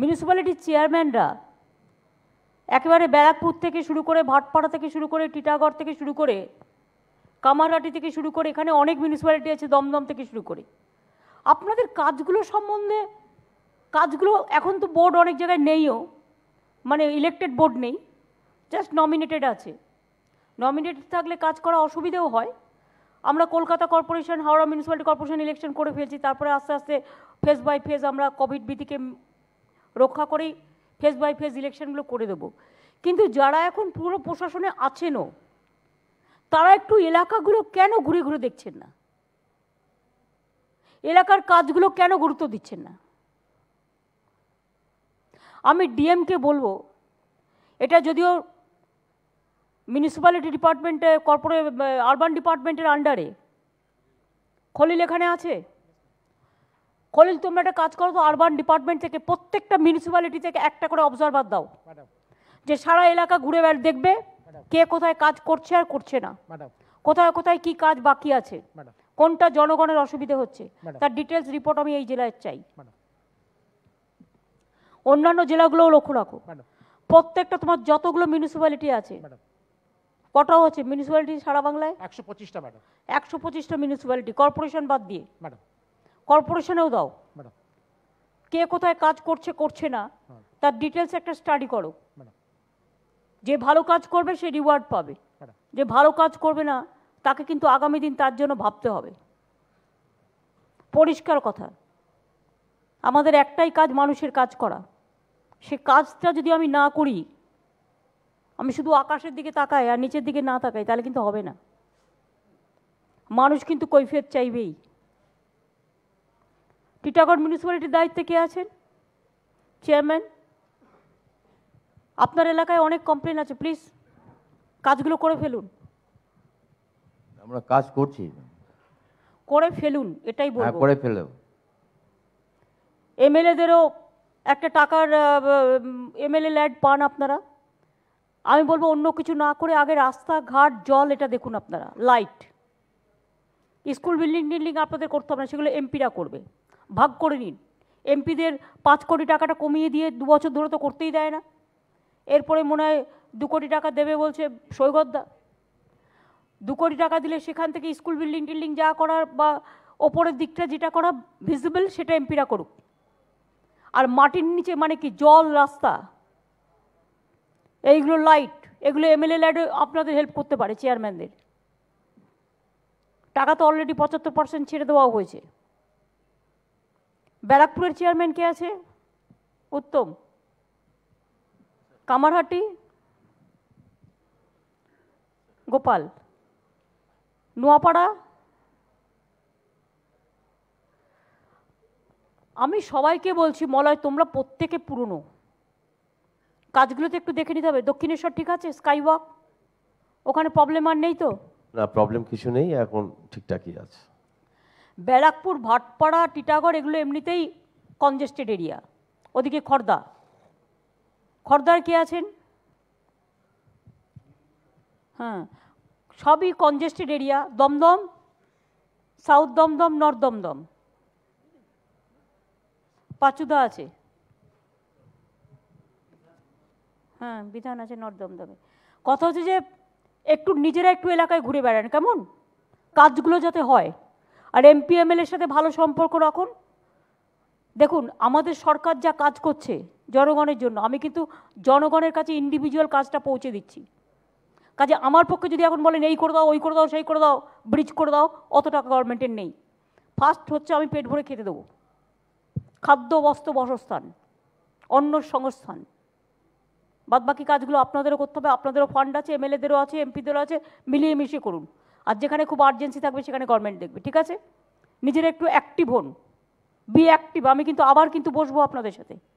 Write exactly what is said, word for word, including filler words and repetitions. মিউনিসিপ্যালিটির চেয়ারম্যানরা একেবারে ব্যারাকপুর থেকে শুরু করে ভাটপাড়া থেকে শুরু করে টিটাগড় থেকে শুরু করে কামারহাটি থেকে শুরু করে এখানে অনেক মিউনিসিপ্যালিটি আছে, দমদম থেকে শুরু করে, আপনাদের কাজগুলো সম্বন্ধে, কাজগুলো এখন তো বোর্ড অনেক জায়গায় নেইও, মানে ইলেকটেড বোর্ড নেই, জাস্ট নমিনেটেড আছে। নমিনেটেড থাকলে কাজ করা অসুবিধেও হয়। আমরা Kolkata corporation, Howrah municipality corporation election করে ফেলছি, তারপরে আস্তে আস্তে ফেজ বাই ফেজ আমরা কোভিড ভীতিকে রক্ষা করেই ফেজ বাই ফেজ ইলেকশনগুলো করে দেব। কিন্তু যারা এখন পুরো প্রশাসনে আছেনও, তারা একটু এলাকাগুলো কেন ঘুরে ঘুরে দেখছেন না? এলাকার কাজগুলো কেন গুরুত্ব দিচ্ছেন না? আমি ডিএমকে বলবো, এটা যদিও মিউনিসিপ্যালিটি ডিপার্টমেন্টে, কর্পোরে আরবান ডিপার্টমেন্টের আন্ডারে, খলিল এখানে আছে, খলিল তোমরা একটা কাজ করো তো, আরবান ডিপার্টমেন্ট থেকে প্রত্যেকটা মিউনিসিপ্যালিটি থেকে একটা করে অবজারভার দাও, যে সারা এলাকা ঘুরে বেড় দেখবে কে কোথায় কাজ করছে আর করছে না, কোথায় কোথায় কি কাজ বাকি আছে, কোনটা জনগণের অসুবিধা হচ্ছে, তার ডিটেলস রিপোর্ট আমি এই জেলায় চাই। অন্যান্য জেলাগুলোও লক্ষ্য রাখো, প্রত্যেকটা তোমার যতগুলো মিউনিসিপ্যালিটি আছে, কটাও আছে মিউনিসিপ্যালিটি সারা বাংলায়? একশো পঁচিশটা ম্যাডাম, একশো পঁচিশটা মিউনিসিপ্যালিটি, কর্পোরেশন বাদ দিয়ে ম্যাডাম, কর্পোরেশনেও দাও, কে কোথায় কাজ করছে করছে না তার ডিটেলস একটা স্টাডি করো। যে ভালো কাজ করবে সে রিওয়ার্ড পাবে, যে ভালো কাজ করবে না তাকে কিন্তু আগামী দিন তার জন্য ভাবতে হবে। পরিষ্কার কথা, আমাদের একটাই কাজ, মানুষের কাজ করা। সে কাজটা যদি আমি না করি, আমি শুধু আকাশের দিকে তাকাই আর নিচের দিকে না তাকাই, তাহলে কিন্তু হবে না। মানুষ কিন্তু কৈফিয়ত চাইবেই। টিটাগড় মিউনিসিপ্যালিটির দায়িত্বে কে আছেন? চেয়ারম্যান। আপনার এলাকায় অনেক কমপ্লেন আছে, প্লিজ কাজগুলো করে ফেলুন। আমরা কাজ করছি, করে ফেলুন, এটাই বলবো, করে ফেলুন। এমএলএদেরও একটা টাকার এমএলএ ল্যাড পান আপনারা, আমি বলবো অন্য কিছু না করে আগে রাস্তাঘাট, জল, এটা দেখুন আপনারা, লাইট, স্কুল বিল্ডিং টিল্ডিং আপনাদের করতে হবে না, সেগুলো এমপিরা করবে, ভাগ করে নিন। এমপিদের পাঁচ কোটি টাকাটা কমিয়ে দিয়ে দু বছর ধরে তো করতেই দেয় না, এরপরে মনে হয় দু কোটি টাকা দেবে বলছে সৈকতদা। দু কোটি টাকা দিলে সেখান থেকে স্কুল বিল্ডিং টিল্ডিং যা করার বা ওপরের দিকটা যেটা করা ভিজিবল সেটা এমপিরা করুক, আর মাটির নিচে মানে কি জল, রাস্তা, এইগুলো লাইট, এগুলো এমএলএ ল্যাড আপনাদের হেল্প করতে পারে, চেয়ারম্যানদের। টাকা তো অলরেডি পঁচাত্তর পার্সেন্ট ছেড়ে দেওয়া হয়েছে। ব্যারাকপুরের চেয়ারম্যান কে আছে? উত্তম। কামারহাটি গোপাল, নোয়াপাড়া। আমি সবাইকে বলছি, মলয় তোমরা প্রত্যেকে পুরনো কাজগুলোতে একটু দেখে নিতে হবে। দক্ষিণেশ্বর ঠিক আছে, স্কাইওয়াক, ওখানে প্রবলেম আর নেই তো? না, প্রবলেম কিছু নেই, এখন ঠিকঠাকই আছে। ব্যারাকপুর, ভাটপাড়া, টিটাগড় এগুলো এমনিতেই কনজেস্টেড এরিয়া। ওদিকে খর্দা, খর্দার কে আছেন? হ্যাঁ, সবই congested area. Dumdum, south Dumdum, north Dumdum, পাচুদা আছে, হ্যাঁ বিধান আছে নর্থ দমদমে। কথা হচ্ছে যে একটু নিজেরা একটু এলাকায় ঘুরে বেড়ান, কেমন কাজগুলো যাতে হয়, আর এমপি এমএলএর সাথে ভালো সম্পর্ক রাখুন। দেখুন আমাদের সরকার যা কাজ করছে জনগণের জন্য, আমি কিন্তু জনগণের কাছে ইন্ডিভিজুয়াল কাজটা পৌঁছে দিচ্ছি। কাজে আমার পক্ষে যদি এখন বলেন এই করে দাও, ওই করে দাও, সেই করে দাও, ব্রিজ করে দাও, অত টাকা গভর্নমেন্টের নেই। ফার্স্ট হচ্ছে আমি পেট ভরে খেতে দেবো, খাদ্য, বস্ত্র, বাসস্থান, অন্য সংস্থান, বাদ বাকি কাজগুলো আপনাদেরও করতে হবে। আপনাদেরও ফান্ড আছে, এমএলএদেরও আছে, এমপিদেরও আছে, মিলিয়ে মিশিয়ে করুন। আর যেখানে খুব আর্জেন্সি থাকবে সেখানে গভর্নমেন্ট দেখবে, ঠিক আছে? নিজেরা একটু অ্যাক্টিভ হন, বি অ্যাক্টিভ। আমি কিন্তু আবার কিন্তু বসবো আপনাদের সাথে।